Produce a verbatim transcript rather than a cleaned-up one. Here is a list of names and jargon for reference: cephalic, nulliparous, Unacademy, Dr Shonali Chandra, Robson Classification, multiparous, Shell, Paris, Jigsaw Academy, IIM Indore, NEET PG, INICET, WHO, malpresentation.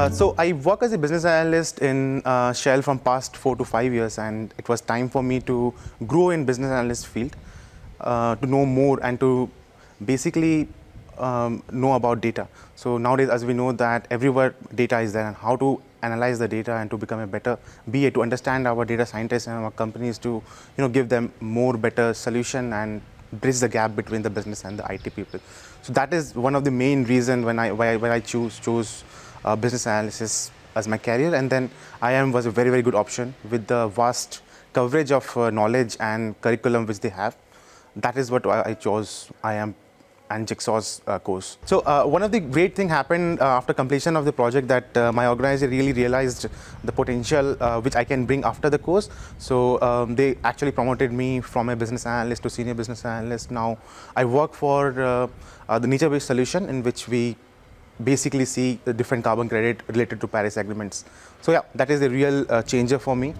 Uh, so I work as a business analyst in uh, Shell from past four to five years, and it was time for me to grow in business analyst field, uh, to know more and to basically um, know about data. So nowadays, as we know that everywhere data is there, and how to analyze the data and to become a better B A, to understand our data scientists and our companies, to you know give them more better solution and bridge the gap between the business and the I T people. So that is one of the main reason when I why, when I choose chose uh, business analysis as my career, and then I I M was a very very good option with the vast coverage of uh, knowledge and curriculum which they have. That is what I, I chose I I M and Jigsaw's uh, course. So uh, one of the great thing happened uh, after completion of the project, that uh, my organizer really realized the potential uh, which I can bring after the course. So um, they actually promoted me from a business analyst to senior business analyst. Now I work for uh, uh, the nature-based solution, in which we basically see the different carbon credit related to Paris agreements. So yeah, that is a real uh, changer for me.